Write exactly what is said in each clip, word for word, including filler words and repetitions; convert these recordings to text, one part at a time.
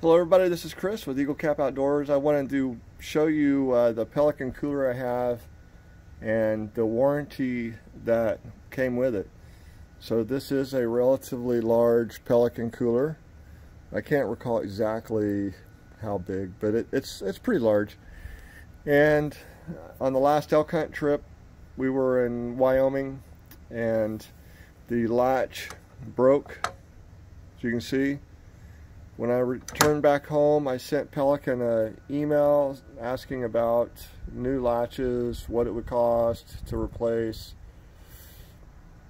Hello everybody, this is Chris with Eagle Cap Outdoors. I wanted to show you uh, the Pelican cooler I have and the warranty that came with it. So this is a relatively large Pelican cooler. I can't recall exactly how big, but it, it's, it's pretty large. And on the last elk hunt trip, we were in Wyoming and the latch broke, as you can see. When I returned back home, I sent Pelican an email asking about new latches, what it would cost to replace.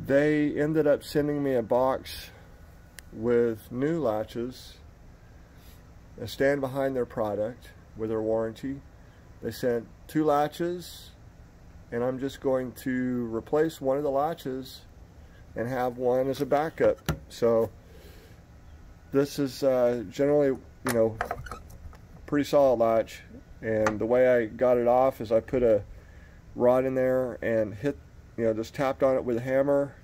They ended up sending me a box with new latches. They stand behind their product with their warranty. They sent two latches, and I'm just going to replace one of the latches and have one as a backup. So this is uh, generally, you know, pretty solid latch, and the way I got it off is I put a rod in there and hit, you know, just tapped on it with a hammer.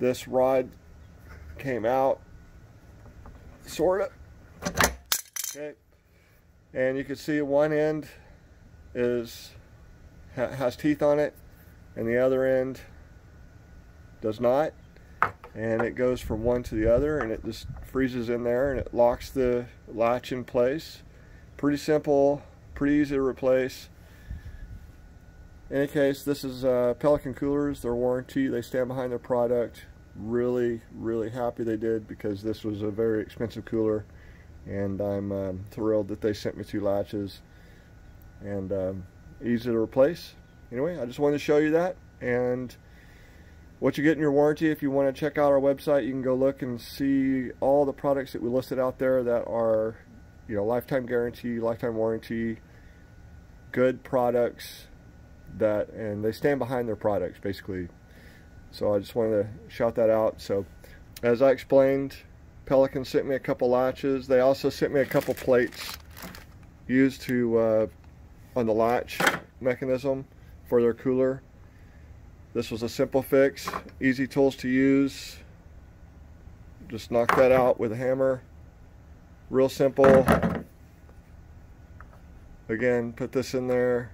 This rod came out, sort of, okay, and you can see one end is ha has teeth on it, and the other end does not. And it goes from one to the other, and it just freezes in there, and it locks the latch in place. Pretty simple, pretty easy to replace. In any case, this is uh, Pelican Coolers, their warranty. They stand behind their product. Really, really happy they did, because this was a very expensive cooler, and I'm um, thrilled that they sent me two latches, and um, easy to replace. Anyway, I just wanted to show you that, and what you get in your warranty. If you want to check out our website, you can go look and see all the products that we listed out there that are, you know, lifetime guarantee, lifetime warranty, good products, that, and they stand behind their products, basically. So I just wanted to shout that out. So as I explained, Pelican sent me a couple latches. They also sent me a couple plates used to uh, on the latch mechanism for their cooler. This was a simple fix, easy tools to use. Just knock that out with a hammer. Real simple. Again, put this in there,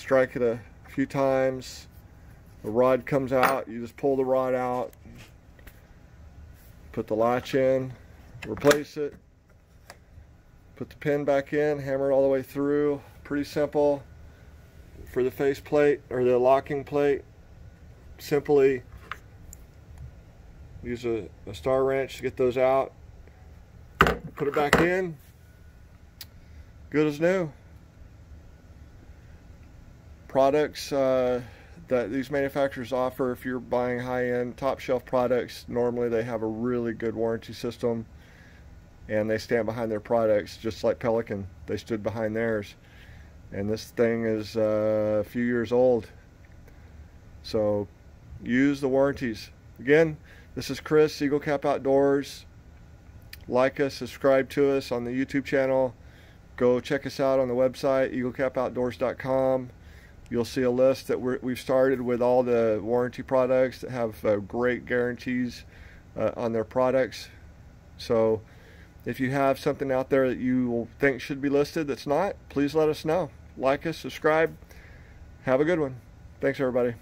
strike it a few times. The rod comes out, you just pull the rod out, put the latch in, replace it, put the pin back in, hammer it all the way through. Pretty simple. For the face plate or the locking plate, simply use a, a star wrench to get those out, put it back in, good as new. Products uh, that these manufacturers offer, if you're buying high-end top shelf products, normally they have a really good warranty system, and they stand behind their products, just like Pelican. They stood behind theirs. And this thing is uh, a few years old, so use the warranties. Again, this is Chris, Eagle Cap Outdoors. Like us, subscribe to us on the YouTube channel. Go check us out on the website, eagle cap outdoors dot com. You'll see a list that we're, we've started with all the warranty products that have uh, great guarantees uh, on their products. So if you have something out there that you think should be listed that's not, please let us know. Like us, subscribe. Have a good one. Thanks, everybody.